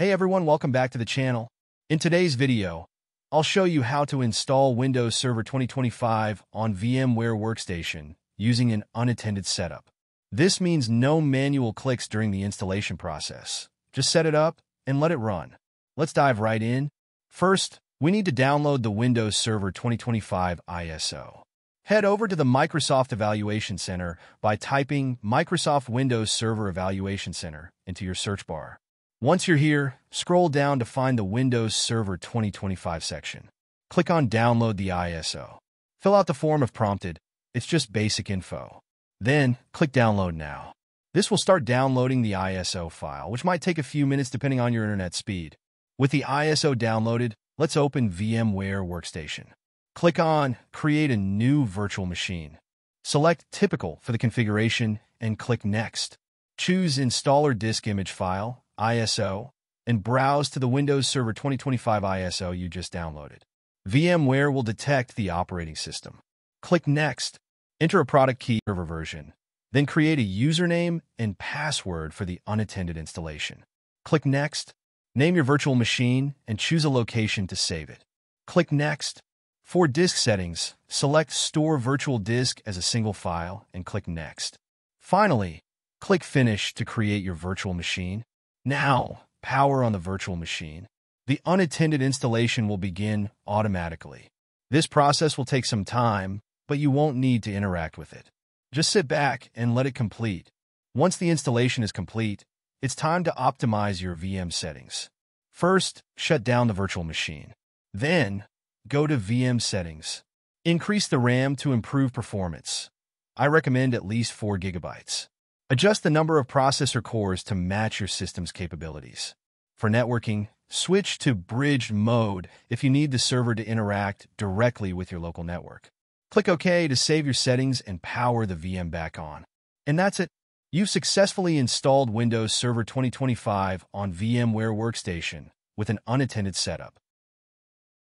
Hey everyone, welcome back to the channel. In today's video, I'll show you how to install Windows Server 2025 on VMware Workstation using an unattended setup. This means no manual clicks during the installation process. Just set it up and let it run. Let's dive right in. First, we need to download the Windows Server 2025 ISO. Head over to the Microsoft Evaluation Center by typing Microsoft Windows Server Evaluation Center into your search bar. Once you're here, scroll down to find the Windows Server 2025 section. Click on Download the ISO. Fill out the form if prompted. It's just basic info. Then, click Download Now. This will start downloading the ISO file, which might take a few minutes depending on your internet speed. With the ISO downloaded, let's open VMware Workstation. Click on Create a New Virtual Machine. Select Typical for the configuration and click Next. Choose Installer Disk Image File, ISO, and browse to the Windows Server 2025 ISO you just downloaded. VMware will detect the operating system. Click Next, enter a product key server version, then create a username and password for the unattended installation. Click Next, name your virtual machine, and choose a location to save it. Click Next. For disk settings, select Store Virtual Disk as a single file and click Next. Finally, click Finish to create your virtual machine. Now, power on the virtual machine. The unattended installation will begin automatically. This process will take some time, but you won't need to interact with it. Just sit back and let it complete. Once the installation is complete, it's time to optimize your VM settings. First, shut down the virtual machine. Then, go to VM settings. Increase the RAM to improve performance. I recommend at least 4 GB. Adjust the number of processor cores to match your system's capabilities. For networking, switch to bridged mode if you need the server to interact directly with your local network. Click OK to save your settings and power the VM back on. And that's it. You've successfully installed Windows Server 2025 on VMware Workstation with an unattended setup.